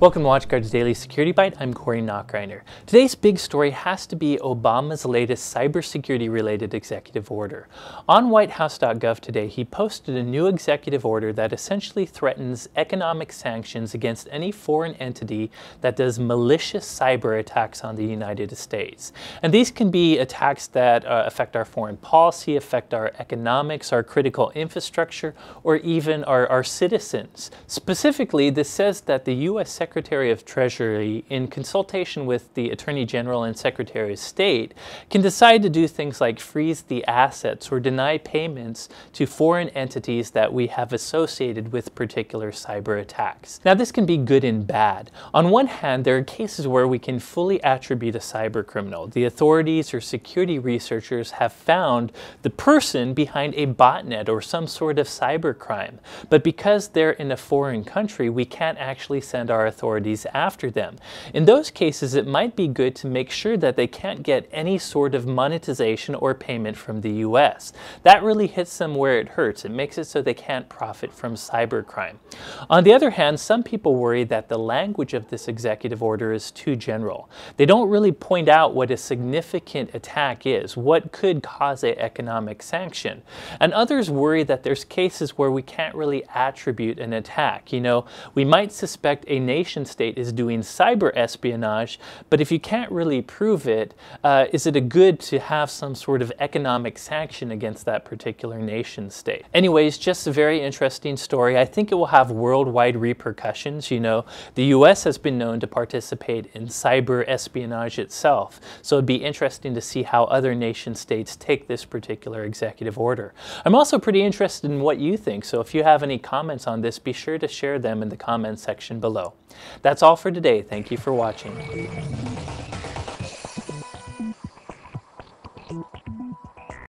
Welcome to WatchGuard's Daily Security Byte. I'm Corey Nachreiner. Today's big story has to be Obama's latest cybersecurity-related executive order. On WhiteHouse.gov today, he posted a new executive order that essentially threatens economic sanctions against any foreign entity that does malicious cyber attacks on the United States. And these can be attacks that affect our foreign policy, affect our economics, our critical infrastructure, or even our citizens. Specifically, this says that the U.S. Secretary of Treasury, in consultation with the Attorney General and Secretary of State, can decide to do things like freeze the assets or deny payments to foreign entities that we have associated with particular cyber attacks. Now, this can be good and bad. On one hand, there are cases where we can fully attribute a cyber criminal. The authorities or security researchers have found the person behind a botnet or some sort of cyber crime. But because they're in a foreign country, we can't actually send our authorities after them. In those cases, it might be good to make sure that they can't get any sort of monetization or payment from the U.S. That really hits them where it hurts. It makes it so they can't profit from cybercrime. On the other hand, some people worry that the language of this executive order is too general. They don't really point out what a significant attack is, what could cause an economic sanction. And others worry that there's cases where we can't really attribute an attack. You know, we might suspect a nation state is doing cyber espionage, but if you can't really prove it, is it good to have some sort of economic sanction against that particular nation state? Anyways, just a very interesting story. I think it will have worldwide repercussions. You know, the U.S. has been known to participate in cyber espionage itself, so it'd be interesting to see how other nation states take this particular executive order. I'm also pretty interested in what you think, so if you have any comments on this, be sure to share them in the comments section below. That's all for today. Thank you for watching.